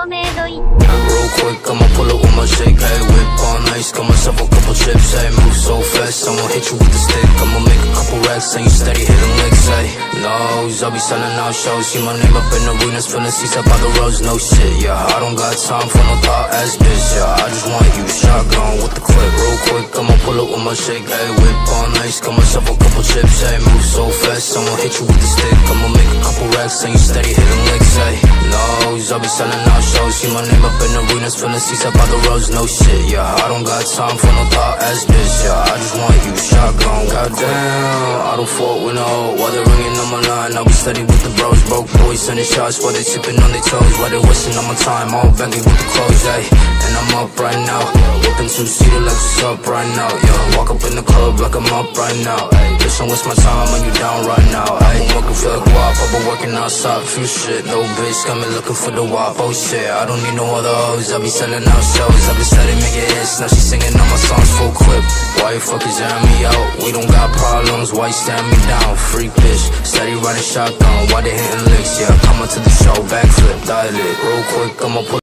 Taco made it. I'm real quick, I'ma pull up with my shake. Hey, whip on ice, got myself a couple chips. Hey, move so fast, I'ma hit you with the stick. I'ma make a couple racks, and you steady hitting licks. Hey, lows, I'll be selling out shows. See my name up in arenas, feeling seats up by the roads. No shit, yeah, I don't got time for no thought ass bitch. Yeah, I just want you shotgun with the clip. Real quick, I'ma pull up with my shake. Hey, whip on ice, got myself a couple chips. Hey, move so fast, I'ma hit you with the stick. I'ma make a couple racks, and you steady hitting licks. Hey, lows, I'll be selling out shows. See my name up in arenas, feeling seats up by the roads. No shit, yeah, I don't got time for no thought ass bitch. Yeah, I just want you shotgun. Goddamn, I don't fuck with no. While they ringing on my line, I'll be steady with the bros. Broke boys sending shots while they tipping on their toes. While they wasting on my time, I'm banging with the clothes, ay. And I'm up right now, whipping two-seater like what's up right now, yo. Walk up in the club like I'm up right now, ay. Bitch, don't waste my time when you down right now, ay. I'm working for the guap, I've been working outside, few shit. No bitch, got me looking for the wop, oh shit. I don't need no other hoes, I be selling out shows. I be steady making hits, now she singing all my songs full clip. Why you fucking jam me out? We don't got problems, why you stand me down? Freak bitch, steady riding shotgun, why they hitting licks? Yeah, coming to the show, backflip, dial it. Real quick, I'ma put